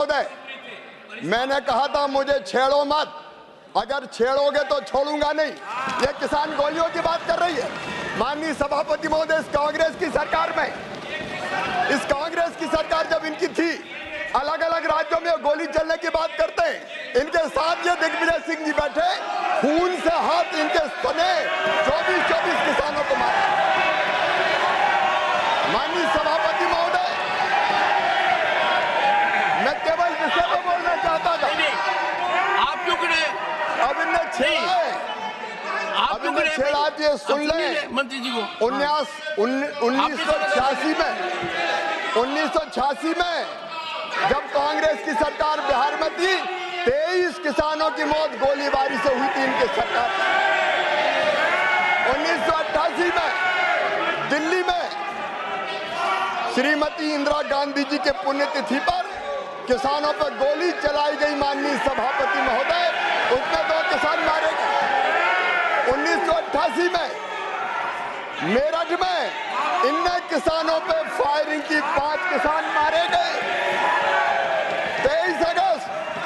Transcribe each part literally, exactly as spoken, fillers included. मैंने कहा था मुझे छेड़ो मत, अगर छेड़ोगे तो छोड़ूंगा नहीं। ये किसान गोलियों की बात कर रही है। माननीय सभापति महोदय, इस कांग्रेस की सरकार में, इस कांग्रेस की सरकार जब इनकी थी, अलग अलग राज्यों में गोली चलने की बात करते हैं। इनके साथ ये दिग्विजय सिंह जी बैठे, खून से हाथ इनके सने, चौबीस चौबीस किसानों को मारा। माननीय सभापति महोदय, मैं केवल विषय पर बोलना चाहता था। आप क्यों खड़े? अब इनने छेड़ा है, अब इनने छेड़ा दिए। सुन ले मंत्री जी को, उन्नीस उन्नीस सौ छियासी में उन्नीस सौ छियासी में जब कांग्रेस की सरकार बिहार में थी, तेईस किसानों की मौत गोलीबारी से हुई थी इनके सरकार। उन्नीस सौ अट्ठासी में दिल्ली में श्रीमती इंदिरा गांधी जी के पुण्यतिथि पर किसानों पर गोली चलाई गई। माननीय सभापति महोदय, उसमें दो किसान मारे गए। उन्नीस सौ अट्ठासी में मेरठ में इनने किसानों पर फायरिंग की, पांच किसान मारे गए। तेईस अगस्त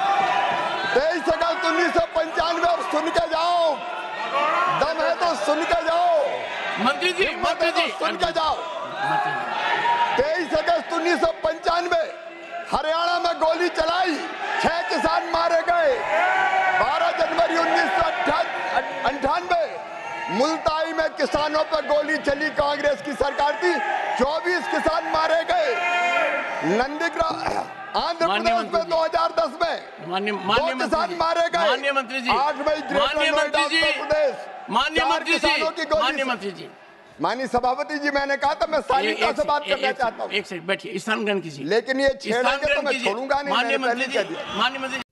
तेईस अगस्त उन्नीस सौ पंचानवे अब सुन के जाओ, दम है तो सुन के जाओ मंत्री जी, मंत्री जी सुन के जाओ। तेईस अगस्त उन्नीस सौ पंचानवे हरियाणा में गोली चलाई, छह किसान मारे गए। बारह जनवरी उन्नीस सौ अंठानवे मुलताई में किसानों पर गोली चली, कांग्रेस की सरकार थी, चौबीस किसान मारे गए। नंदिकरा आंध्र प्रदेश में दो हज़ार दस में दो किसान मारे गए। आठ मई ग्रेटर नोएडा मंत्री जी। माननीय सभापति जी, मैंने कहा था मैं सालिका से बात करना चाहता हूँ। एक सेकंड बैठिए, स्थानांतरण कीजिए, लेकिन ये छेड़ेंगे तो मैं छोड़ूंगा नहीं। माननीय मंत्री जी, माननीय मंत्री।